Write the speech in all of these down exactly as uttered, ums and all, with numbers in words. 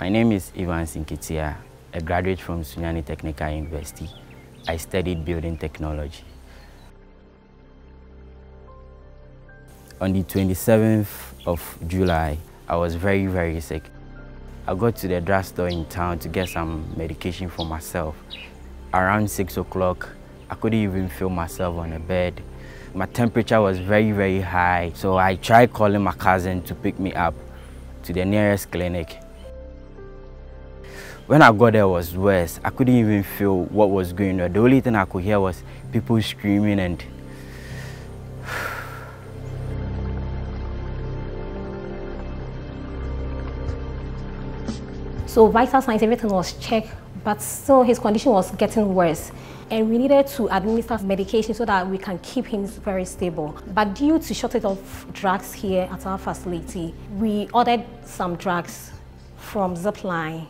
My name is Evans Nketia, a graduate from Sunyani Technical University. I studied building technology. On the twenty-seventh of July, I was very, very sick. I got to the drugstore in town to get some medication for myself. Around six o'clock, I couldn't even feel myself on the bed. My temperature was very, very high, so I tried calling my cousin to pick me up to the nearest clinic. When I got there, it was worse. I couldn't even feel what was going on. The only thing I could hear was people screaming and... So vital signs, everything was checked, but still his condition was getting worse. And we needed to administer medication so that we can keep him very stable. But due to shortage of drugs here at our facility, we ordered some drugs from Zipline.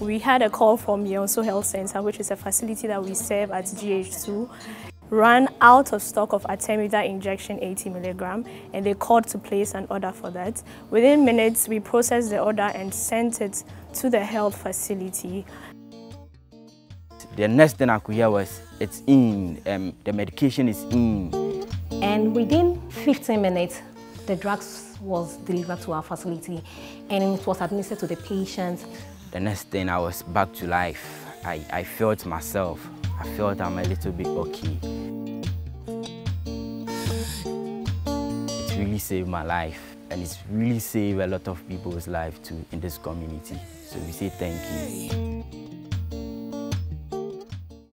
We had a call from Yonso Health Center, which is a facility that we serve at G H two. Ran out of stock of Atemida injection eighty milligram, and they called to place an order for that. Within minutes, we processed the order and sent it to the health facility. The next thing I could hear was, it's in, um, the medication is in. And within fifteen minutes, the drugs was delivered to our facility, and it was administered to the patient. The next thing, I was back to life. I, I felt myself. I felt I'm a little bit okay. It really saved my life, and it's really saved a lot of people's life too in this community. So we say thank you.